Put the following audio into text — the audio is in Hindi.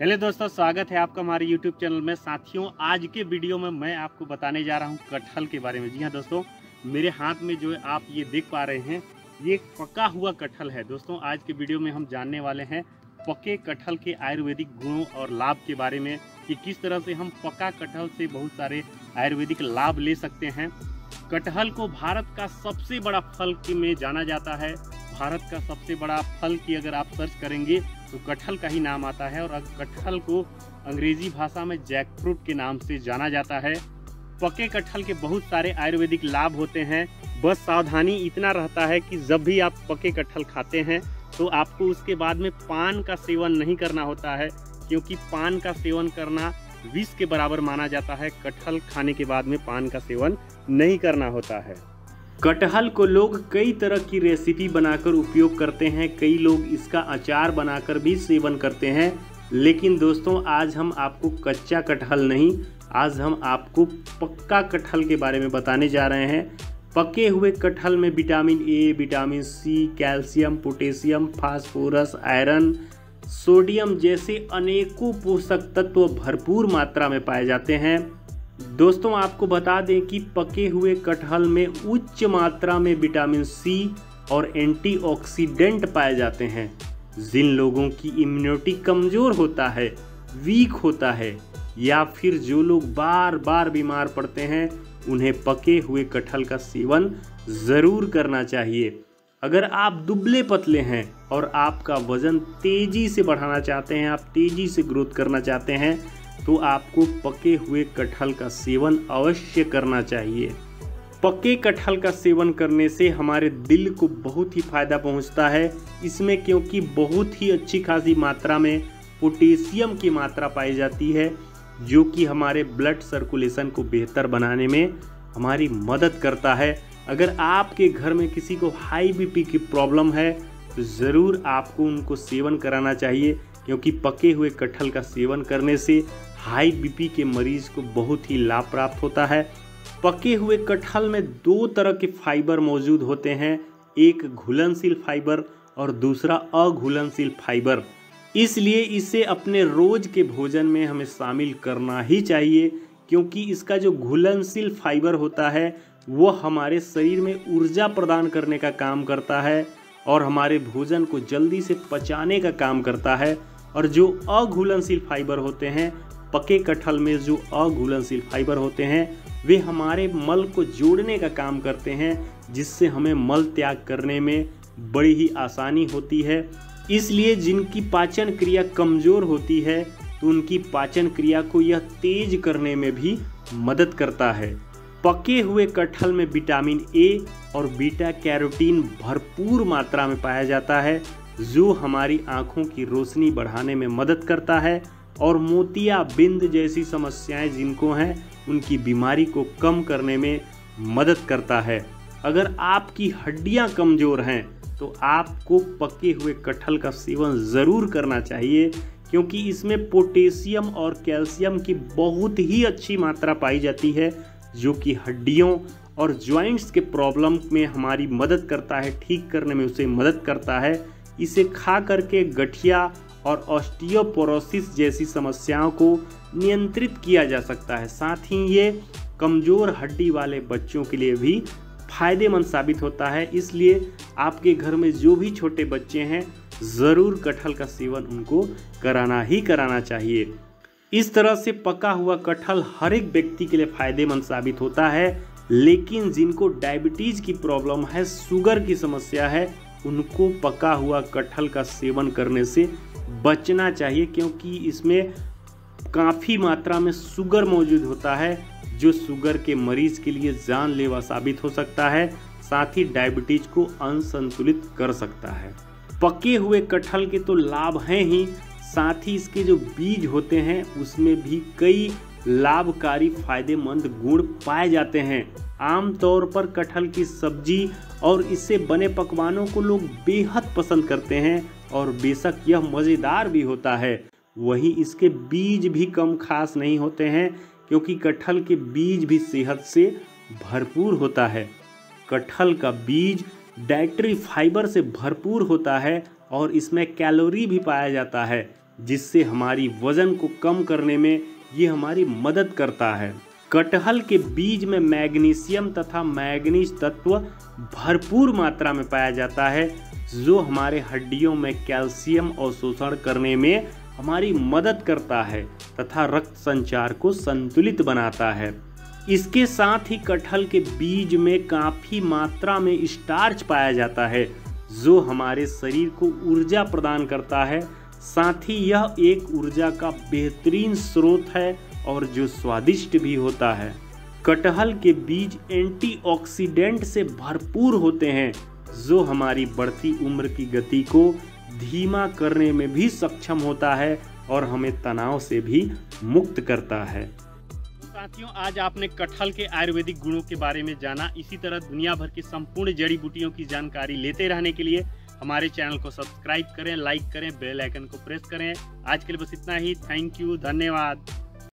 हेलो दोस्तों, स्वागत है आपका हमारे YouTube चैनल में। साथियों, आज के वीडियो में मैं आपको बताने जा रहा हूं कटहल के बारे में। जी हां दोस्तों, मेरे हाथ में जो आप ये देख पा रहे हैं ये पका हुआ कटहल है। दोस्तों, आज के वीडियो में हम जानने वाले हैं पके कटहल के आयुर्वेदिक गुणों और लाभ के बारे में कि किस तरह से हम पका कटहल से बहुत सारे आयुर्वेदिक लाभ ले सकते हैं। कटहल को भारत का सबसे बड़ा फल में जाना जाता है। भारत का सबसे बड़ा फल की अगर आप सर्च करेंगे तो कटहल का ही नाम आता है। और कटहल को अंग्रेजी भाषा में जैकफ्रूट के नाम से जाना जाता है। पके कटहल के बहुत सारे आयुर्वेदिक लाभ होते हैं। बस सावधानी इतना रहता है कि जब भी आप पके कटहल खाते हैं तो आपको उसके बाद में पान का सेवन नहीं करना होता है, क्योंकि पान का सेवन करना विष के बराबर माना जाता है। कटहल खाने के बाद में पान का सेवन नहीं करना होता है। कटहल को लोग कई तरह की रेसिपी बनाकर उपयोग करते हैं। कई लोग इसका अचार बनाकर भी सेवन करते हैं। लेकिन दोस्तों, आज हम आपको कच्चा कटहल नहीं, आज हम आपको पक्का कटहल के बारे में बताने जा रहे हैं। पके हुए कटहल में vitamin A, vitamin C, calcium, potassium, phosphorus, iron, sodium जैसे अनेकों पोषक तत्व भरपूर मात्रा में पाए जाते हैं। दोस्तों, आपको बता दें कि पके हुए कटहल में उच्च मात्रा में विटामिन सी और एंटीऑक्सीडेंट पाए जाते हैं। जिन लोगों की इम्यूनिटी कमज़ोर होता है, वीक होता है, या फिर जो लोग बार बार बीमार पड़ते हैं, उन्हें पके हुए कटहल का सेवन ज़रूर करना चाहिए। अगर आप दुबले पतले हैं और आपका वज़न तेज़ी से बढ़ाना चाहते हैं, आप तेज़ी से ग्रोथ करना चाहते हैं, तो आपको पके हुए कटहल का सेवन अवश्य करना चाहिए। पके कटहल का सेवन करने से हमारे दिल को बहुत ही फ़ायदा पहुंचता है। इसमें क्योंकि बहुत ही अच्छी खासी मात्रा में पोटेशियम की मात्रा पाई जाती है, जो कि हमारे ब्लड सर्कुलेशन को बेहतर बनाने में हमारी मदद करता है। अगर आपके घर में किसी को हाई बीपी की प्रॉब्लम है तो ज़रूर आपको उनको सेवन कराना चाहिए, क्योंकि पके हुए कटहल का सेवन करने से हाई बीपी के मरीज़ को बहुत ही लाभ प्राप्त होता है। पके हुए कटहल में दो तरह के फाइबर मौजूद होते हैं, एक घुलनशील फाइबर और दूसरा अघुलनशील फाइबर। इसलिए इसे अपने रोज़ के भोजन में हमें शामिल करना ही चाहिए, क्योंकि इसका जो घुलनशील फाइबर होता है वो हमारे शरीर में ऊर्जा प्रदान करने का काम करता है और हमारे भोजन को जल्दी से पचाने का काम करता है। और जो अघुलनशील फाइबर होते हैं, पके कटहल में जो अघुलनशील फाइबर होते हैं वे हमारे मल को जोड़ने का काम करते हैं, जिससे हमें मल त्याग करने में बड़ी ही आसानी होती है। इसलिए जिनकी पाचन क्रिया कमज़ोर होती है तो उनकी पाचन क्रिया को यह तेज करने में भी मदद करता है। पके हुए कटहल में विटामिन ए और बीटा कैरोटीन भरपूर मात्रा में पाया जाता है, जो हमारी आँखों की रोशनी बढ़ाने में मदद करता है और मोतियाबिंद जैसी समस्याएं जिनको हैं उनकी बीमारी को कम करने में मदद करता है। अगर आपकी हड्डियां कमज़ोर हैं तो आपको पके हुए कटहल का सेवन ज़रूर करना चाहिए, क्योंकि इसमें पोटेशियम और कैल्शियम की बहुत ही अच्छी मात्रा पाई जाती है, जो कि हड्डियों और जॉइंट्स के प्रॉब्लम में हमारी मदद करता है, ठीक करने में उसे मदद करता है। इसे खा करके गठिया और ऑस्टियोपोरोसिस जैसी समस्याओं को नियंत्रित किया जा सकता है। साथ ही ये कमज़ोर हड्डी वाले बच्चों के लिए भी फायदेमंद साबित होता है। इसलिए आपके घर में जो भी छोटे बच्चे हैं ज़रूर कटहल का सेवन उनको कराना ही कराना चाहिए। इस तरह से पका हुआ कटहल हर एक व्यक्ति के लिए फ़ायदेमंद साबित होता है। लेकिन जिनको डायबिटीज़ की प्रॉब्लम है, शुगर की समस्या है, उनको पका हुआ कटहल का सेवन करने से बचना चाहिए, क्योंकि इसमें काफ़ी मात्रा में शुगर मौजूद होता है, जो शुगर के मरीज़ के लिए जानलेवा साबित हो सकता है। साथ ही डायबिटीज़ को असंतुलित कर सकता है। पके हुए कटहल के तो लाभ हैं ही, साथ ही इसके जो बीज होते हैं उसमें भी कई लाभकारी फायदेमंद गुण पाए जाते हैं। आमतौर पर कटहल की सब्जी और इससे बने पकवानों को लोग बेहद पसंद करते हैं और बेशक यह मज़ेदार भी होता है। वहीं इसके बीज भी कम खास नहीं होते हैं, क्योंकि कटहल के बीज भी सेहत से भरपूर होता है। कटहल का बीज डाइटरी फाइबर से भरपूर होता है और इसमें कैलोरी भी पाया जाता है। जिससे हमारी वज़न को कम करने में ये हमारी मदद करता है। कटहल के बीज में मैग्नीशियम तथा मैग्नीज तत्व भरपूर मात्रा में पाया जाता है, जो हमारे हड्डियों में कैल्शियम अवशोषण करने में हमारी मदद करता है तथा रक्त संचार को संतुलित बनाता है। इसके साथ ही कटहल के बीज में काफ़ी मात्रा में स्टार्च पाया जाता है, जो हमारे शरीर को ऊर्जा प्रदान करता है। साथ ही यह एक ऊर्जा का बेहतरीन स्रोत है और जो स्वादिष्ट भी होता है। कटहल के बीज एंटीऑक्सीडेंट से भरपूर होते हैं, जो हमारी बढ़ती उम्र की गति को धीमा करने में भी सक्षम होता है और हमें तनाव से भी मुक्त करता है। साथियों, आज आपने कटहल के आयुर्वेदिक गुणों के बारे में जाना। इसी तरह दुनिया भर की संपूर्ण जड़ी बूटियों की जानकारी लेते रहने के लिए हमारे चैनल को सब्सक्राइब करें, लाइक करें, बेल आइकन को प्रेस करें। आज के लिए बस इतना ही। थैंक यू, धन्यवाद।